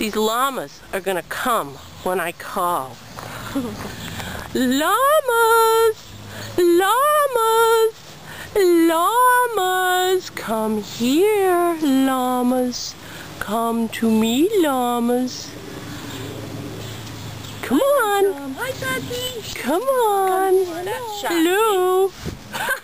These llamas are gonna come when I call. Llamas, llamas, llamas, come here, llamas. Come to me, llamas. Come on. Hi, Daddy. Come on. Hello.